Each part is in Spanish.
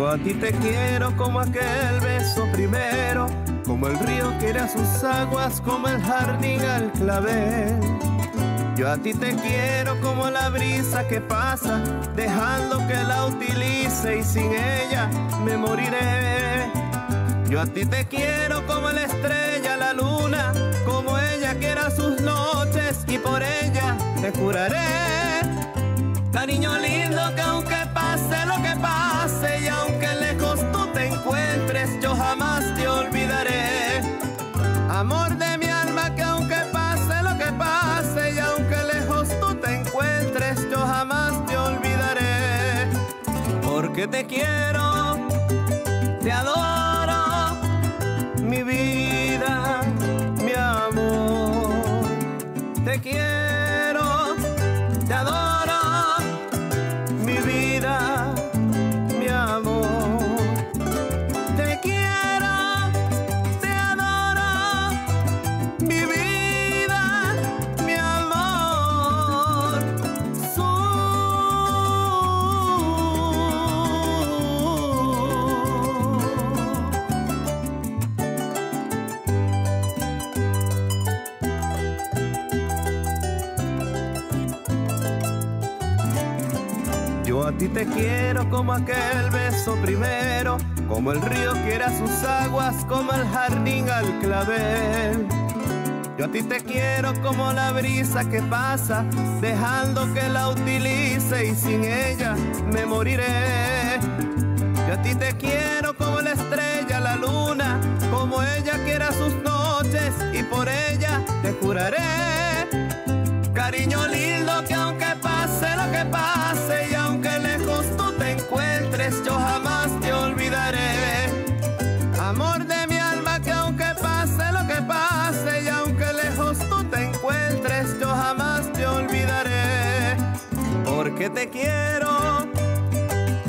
Yo a ti te quiero como aquel beso primero, como el río quiere a sus aguas, como el jardín al clavel. Yo a ti te quiero como la brisa que pasa, dejando que la utilice y sin ella me moriré. Yo a ti te quiero como la estrella, la luna, como ella quiera sus noches y por ella te curaré. Cariño lindo, que aunque pase lo que pase y aunque lejos tú te encuentres, yo jamás te olvidaré. Amor de mi alma, que aunque pase lo que pase y aunque lejos tú te encuentres, yo jamás te olvidaré. Porque te quiero, te adoro, mi vida, mi amor. Te quiero, te adoro, mi vida, mi amor. Te quiero, te adoro, mi vida, mi amor. Yo a ti te quiero como aquel beso primero, como el río quiere a sus aguas, como el jardín al clavel. Yo a ti te quiero como la brisa que pasa, dejando que la utilice y sin ella me moriré. Yo a ti te quiero como la estrella, la luna, como ella quiere a sus noches y por ella te curaré. Cariño lindo, que aunque pase lo que pase y aunque lejos tú te encuentres, yo jamás te olvidaré. Amor de mi alma, que aunque pase lo que pase y aunque lejos tú te encuentres, yo jamás te olvidaré. Porque te quiero,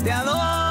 te adoro.